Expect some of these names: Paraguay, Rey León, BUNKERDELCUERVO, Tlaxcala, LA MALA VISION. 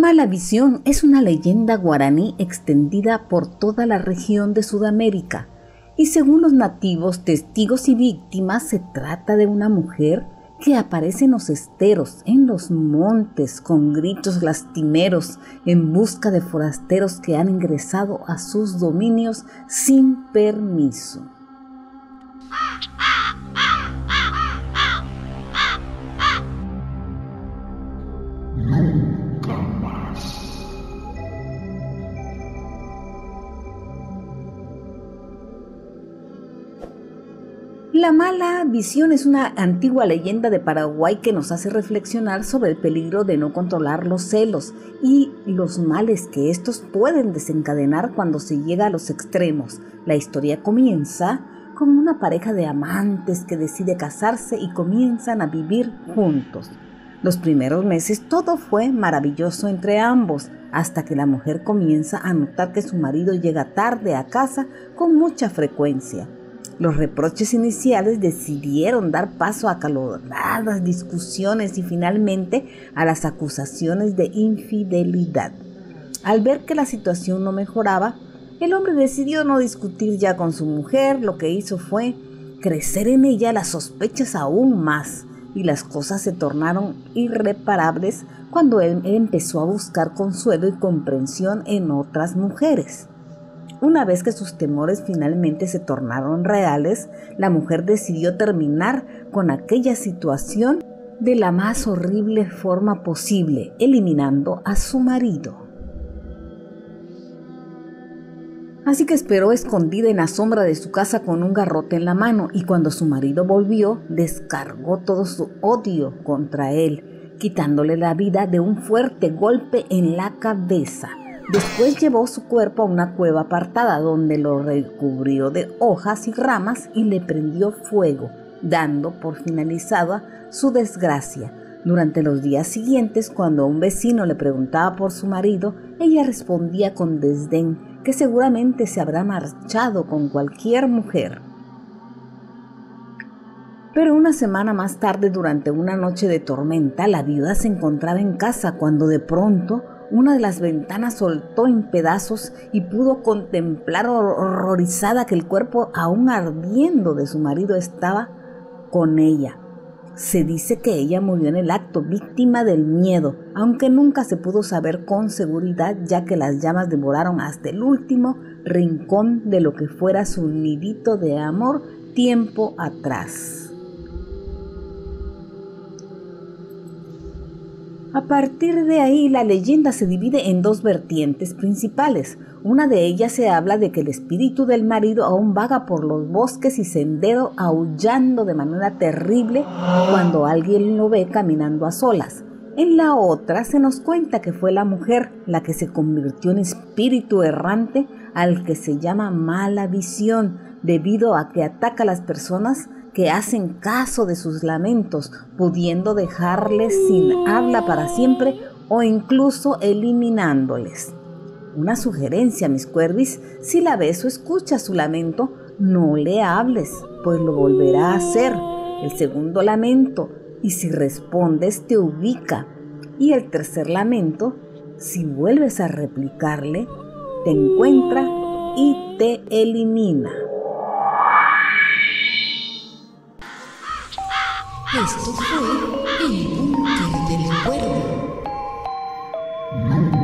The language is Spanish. Mala Visión es una leyenda guaraní extendida por toda la región de Sudamérica y, según los nativos, testigos y víctimas, se trata de una mujer que aparece en los esteros, en los montes, con gritos lastimeros en busca de forasteros que han ingresado a sus dominios sin permiso. La Mala Visión es una antigua leyenda de Paraguay que nos hace reflexionar sobre el peligro de no controlar los celos y los males que estos pueden desencadenar cuando se llega a los extremos. La historia comienza con una pareja de amantes que decide casarse y comienzan a vivir juntos. Los primeros meses todo fue maravilloso entre ambos, hasta que la mujer comienza a notar que su marido llega tarde a casa con mucha frecuencia. Los reproches iniciales decidieron dar paso a acaloradas discusiones y finalmente a las acusaciones de infidelidad. Al ver que la situación no mejoraba, el hombre decidió no discutir ya con su mujer. Lo que hizo fue crecer en ella las sospechas aún más, y las cosas se tornaron irreparables cuando él empezó a buscar consuelo y comprensión en otras mujeres. Una vez que sus temores finalmente se tornaron reales, la mujer decidió terminar con aquella situación de la más horrible forma posible, eliminando a su marido. Así que esperó escondida en la sombra de su casa con un garrote en la mano, y cuando su marido volvió, descargó todo su odio contra él, quitándole la vida de un fuerte golpe en la cabeza. Después llevó su cuerpo a una cueva apartada donde lo recubrió de hojas y ramas y le prendió fuego, dando por finalizada su desgracia. Durante los días siguientes, cuando un vecino le preguntaba por su marido, ella respondía con desdén que seguramente se habrá marchado con cualquier mujer. Pero una semana más tarde, durante una noche de tormenta, la viuda se encontraba en casa cuando de pronto una de las ventanas soltó en pedazos y pudo contemplar horrorizada que el cuerpo aún ardiendo de su marido estaba con ella. Se dice que ella murió en el acto, víctima del miedo, aunque nunca se pudo saber con seguridad, ya que las llamas devoraron hasta el último rincón de lo que fuera su nidito de amor tiempo atrás. A partir de ahí, la leyenda se divide en dos vertientes principales. Una de ellas se habla de que el espíritu del marido aún vaga por los bosques y senderos, aullando de manera terrible cuando alguien lo ve caminando a solas. En la otra se nos cuenta que fue la mujer la que se convirtió en espíritu errante al que se llama Mala Visión, debido a que ataca a las personas que hacen caso de sus lamentos, pudiendo dejarles sin habla para siempre o incluso eliminándoles. Una sugerencia, mis cuervis: si la ves o escuchas su lamento, no le hables, pues lo volverá a hacer. El segundo lamento, y si respondes, te ubica. Y el tercer lamento, si vuelves a replicarle, te encuentra y te elimina. Esto fue el Búnker del Cuervo.